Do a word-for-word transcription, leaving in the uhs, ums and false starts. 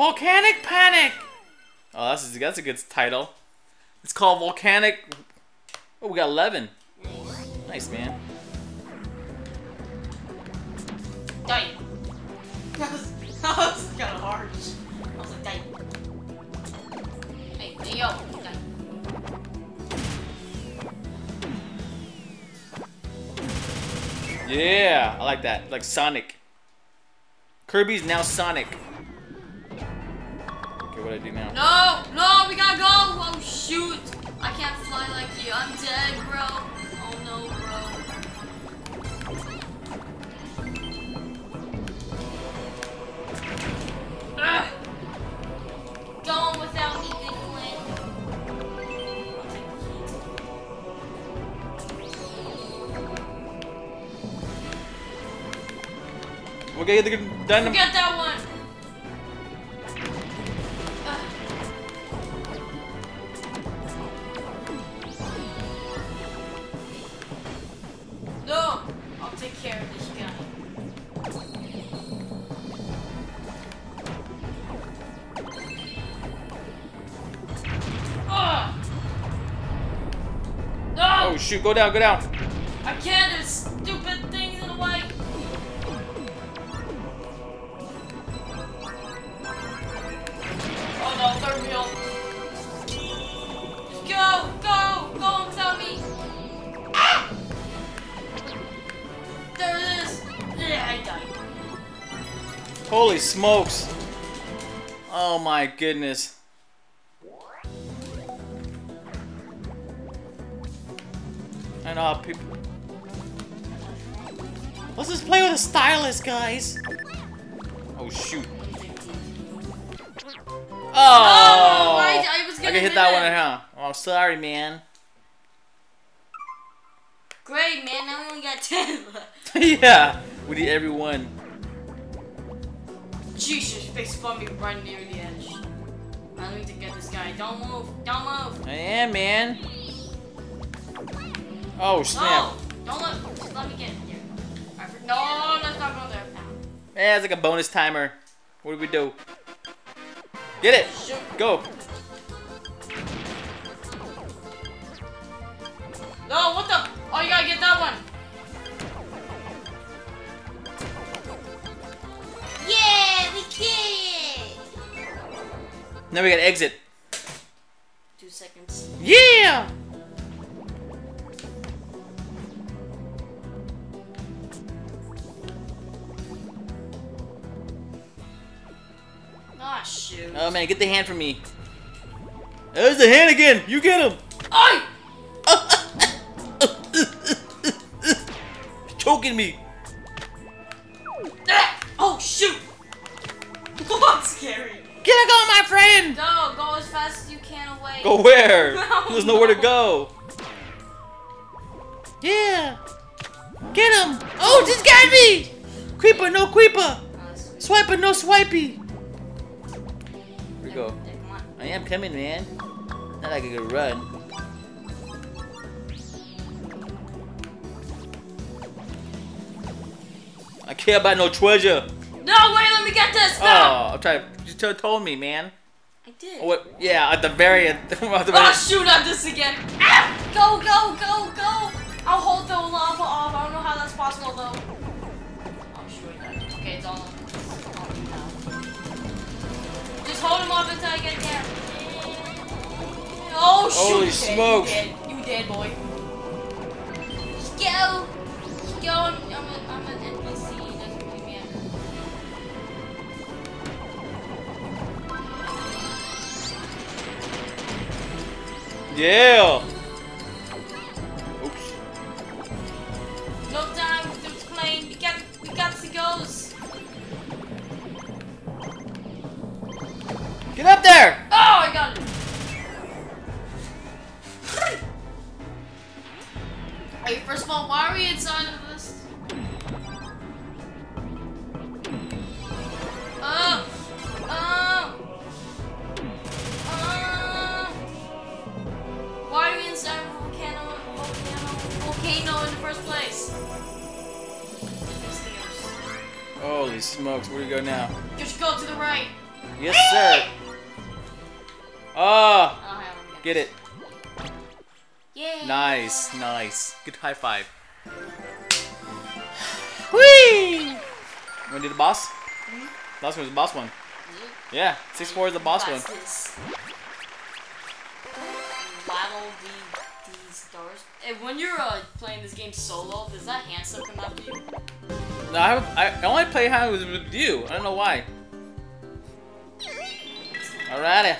Volcanic Panic! Oh, that's, that's a good title. It's called Volcanic... Oh, we got eleven. Nice, man. Dang. That was, that was kind of hard. I was like, dang. Hey, hey, yo. Dang. Yeah, I like that. Like Sonic. Kirby's now Sonic. Okay, what do I do now? No! No, we gotta go! Oh, shoot! I can't fly like you. I'm dead, bro. Oh, no, bro. Ugh. Going without me, Nicklin. We'll get the dynamite. Get that one. Shoot, go down, go down. I can't, there's stupid things in the way. Oh no, third wheel. Just go, go, go without me. Ah! There it is. Yeah, I died. Holy smokes. Oh my goodness. And uh, people. Let's just play with a stylus, guys. Oh shoot! Oh! Oh I, I was gonna I can hit that it. one, huh? Oh, sorry, man. Great, man. Now we only got ten. Yeah, we need every one. Jesus, they spawned me right near the edge. I need to get this guy. Don't move. Don't move. I am, man. Oh snap! No, don't let, just let me get in here. Right, no, let's not go there. Yeah, it's like a bonus timer. What do we do? Get it! Shoot. Go! No, what the? Oh, you gotta get that one. Yeah, we did it. Now we gotta exit. Two seconds. Yeah. Oh, shoot. Oh man, get the hand from me. There's the hand again. You get him. Ay! He's choking me. Oh shoot! What's scary? Get a go, my friend. No, go as fast as you can away. Go where? No, There's nowhere no. to go. Yeah. Get him. Oh, just got me. Creeper, no creeper. Swiper, no swipey. Go. I am coming, man. Not like a good run. I care about no treasure. No way! Let me get this. No. Oh, I'm trying. You should have told me, man. I did. Oh, what? Yeah, at the very end. Oh shoot! At this again. Ah! Go, go, go, go! I'll hold the lava off. I don't know how that's possible though. I'm sure that. Okay, it's all. Hold him off until I get there. Oh shoot! Holy smokes! You, you dead, boy. Just go, just go. I'm, I'm, a, I'm an N P C. It doesn't really matter. Yeah. Oops. No time to explain. We got, we got the ghosts. Get up there! Oh, I got it! Hey, first of all, why are we inside of this? Oh! Oh! Oh! Why are we inside of a volcano, volcano, volcano in the first place? Holy smokes, where do we go now? Just go to the right. Yes, sir. Ah! Oh, get it. Yeah. Nice, nice. Good high five. Whee! Wanna do the boss? Mm-hmm. Last one was the boss one. Yeah, six four is the boss one. Battle the, these doors. Hey, when you're uh, playing this game solo, does that hand still come after you? No, I, have, I only play hand with you. I don't know why. Alrighty.